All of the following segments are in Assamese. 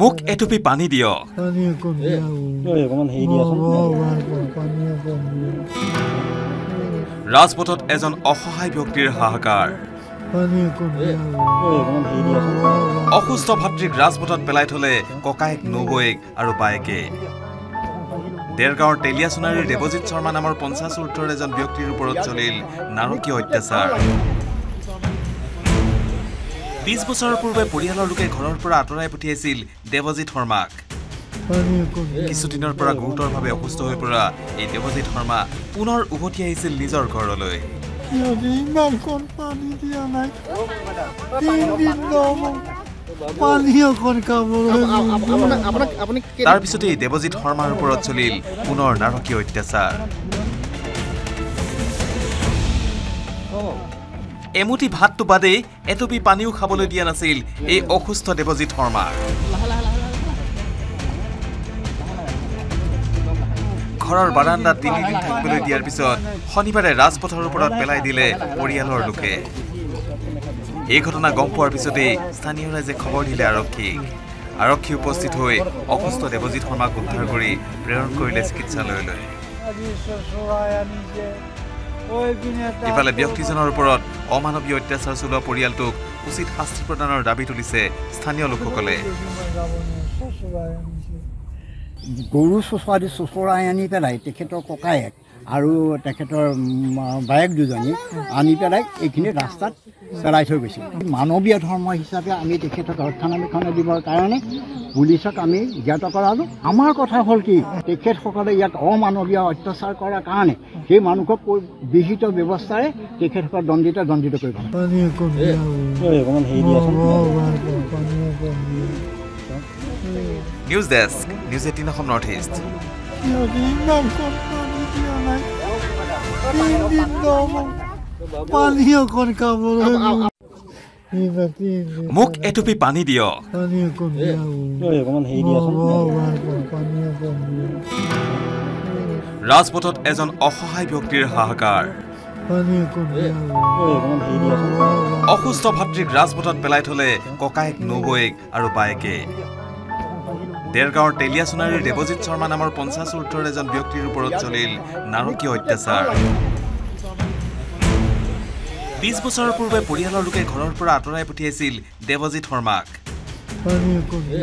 মোক এটুপি পানী দিয়ক। ৰাজপথত এজন অসহায় ব্যক্তিৰ হাহাকাৰ। অসুস্থ ভাতৃক ৰাজপথত পেলাই থলে ককায়েক নবৌয়েক আৰু বায়েকে। ডেৰগাঁৱৰ তেলিয়া সোণাৰীৰ দেৱজিৎ শৰ্মা নামৰ 50 ঊৰ্ধৰ এজন ব্যক্তিৰ ওপৰত চলিল নাৰকীয় অত্যাচাৰ। 20 বছৰ পূৰ্বে পৰিয়ালৰ লোকে ঘৰৰ পৰা আঁতৰাই পঠিয়াইছিল দেৱজিৎ শৰ্মাক। কিছুদিনৰ পৰা গুৰুতৰভাৱে অসুস্থ হৈ পৰা এই দেৱজিৎ শৰ্মা পুনৰ উভতি আহিছিল নিজৰ ঘৰলৈ। তাৰ পিছতেই দেৱজিৎ শৰ্মাৰ ওপৰত চলিল পুনৰ নাৰকীয় অত্যাচাৰ। এমুঠি ভাতটো বাদেই এটুপি পানীও খাবলৈ দিয়া নাছিল এই অসুস্থ দেৱজিৎ শৰ্মাৰ। ঘৰৰ বাৰাণ্ডাত 3 দিন থাকিবলৈ দিয়াৰ পিছত শনিবাৰে ৰাজপথৰ ওপৰত পেলাই দিলে পৰিয়ালৰ লোকে। এই ঘটনা গম পোৱাৰ পিছতেই স্থানীয় ৰাইজে খবৰ দিলে আৰক্ষীক। আৰক্ষী উপস্থিত হৈ অসুস্থ দেৱজিৎ শৰ্মাক উদ্ধাৰ কৰি প্ৰেৰণ কৰিলে চিকিৎসালয়লৈ। ইফালে ব্যক্তিজনৰ ওপৰত অমানৱীয় অত্যাচাৰ চলোৱা পৰিয়ালটোক উচিত শাস্তি প্ৰদানৰ দাবী তুলিছে স্থানীয় লোকসকলে। গৰু চুচৰাদি চুচৰাই আনি পেলাই তেখেতৰ ককায়েক আৰু তেখেতৰ বায়েক দুজনী আনি পেলাই এইখিনি ৰাস্তাত পেলাই থৈ গৈছিল। মানৱীয় ধৰ্ম হিচাপে আমি তেখেতক ৰক্ষণাবেক্ষণে দিবৰ কাৰণে পুলিচক আমি জ্ঞাত কৰালোঁ। আমাৰ কথা হ'ল কি, তেখেতসকলে ইয়াত অমানৱীয় অত্যাচাৰ কৰাৰ কাৰণে সেই মানুহক বিহিত ব্যৱস্থাৰে তেখেতসকল দণ্ডিত কৰিব। News desk, news 18 Assam north east. মোক এটুপি পানী দিয়ক। ৰাজপথত এজন অসহায় ব্যক্তিৰ হাহাকাৰ। অসুস্থ ভাতৃক ৰাজপথত পেলাই থলে ককায়েক নবৌয়েক আৰু বায়েকে। ডেৰগাঁৱৰ তেলিয়া সোণাৰীৰ দেৱজিৎ শৰ্মা নামৰ 50 ঊৰ্ধৰ এজন ব্যক্তিৰ ওপৰত চলিল নাৰকীয় অত্যাচাৰ। 20 বছৰ পূৰ্বে পৰিয়ালৰ লোকে ঘৰৰ পৰা আঁতৰাই পঠিয়াইছিল দেৱজিৎ শৰ্মাক।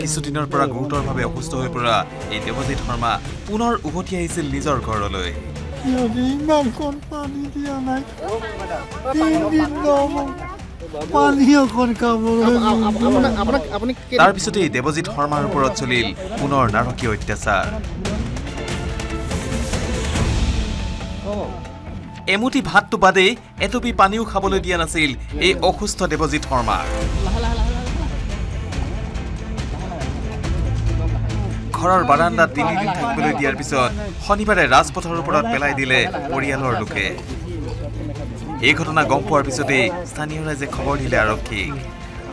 কিছুদিনৰ পৰা গুৰুতৰভাৱে অসুস্থ হৈ পৰা এই দেৱজিৎ শৰ্মা পুনৰ উভতি আহিছিল নিজৰ ঘৰলৈ। তাৰ পিছতেই দেৱজিৎ শৰ্মাৰ ওপৰত চলিল পুনৰ নাৰকীয় অত্যাচাৰ। এমুঠি ভাতটো বাদেই এটুপি পানীও খাবলৈ দিয়া নাছিল এই অসুস্থ দেৱজিৎ শৰ্মাৰ। ঘৰৰ বাৰাণ্ডাত 3 দিন থাকিবলৈ দিয়াৰ পিছত শনিবাৰে ৰাজপথৰ ওপৰত পেলাই দিলে পৰিয়ালৰ লোকে। এই ঘটনা গম পোৱাৰ পিছতেই স্থানীয় ৰাইজে খবৰ দিলে আৰক্ষীক।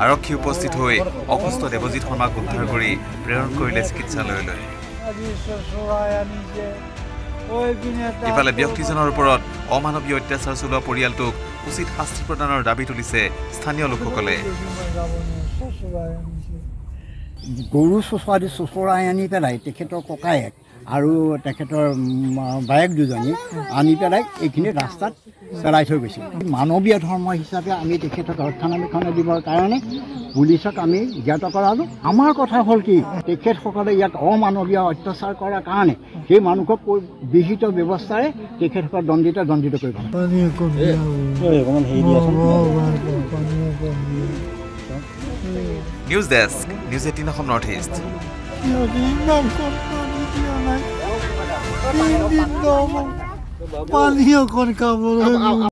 আৰক্ষী উপস্থিত হৈ অসুস্থ দেৱজিৎ শৰ্মাক উদ্ধাৰ কৰি প্ৰেৰণ কৰিলে চিকিৎসালয়লৈ। ইফালে ব্যক্তিজনৰ ওপৰত অমানৱীয় অত্যাচাৰ চলোৱা পৰিয়ালটোক উচিত শাস্তি প্ৰদানৰ দাবী তুলিছে স্থানীয় লোকসকলে। গৰু চুচৰাদি চুচৰাই আনি পেলাই তেখেতৰ ককায়েক আৰু তেখেতৰ বায়েক দুজনী আনি পেলাই এইখিনি ৰাস্তাত পেলাই থৈ গৈছিল। মানৱীয় ধৰ্ম হিচাপে আমি তেখেতক ৰক্ষণাবেক্ষণে দিবৰ কাৰণে পুলিচক আমি জ্ঞাত কৰালোঁ। আমাৰ কথা হ'ল কি, তেখেতসকলে ইয়াত অমানৱীয় অত্যাচাৰ কৰাৰ কাৰণে সেই মানুহক বিহিত ব্যৱস্থাৰে তেখেতসকল দণ্ডিত কৰিব। News desk, news 18 Assam north east. পানীয় কণ কাম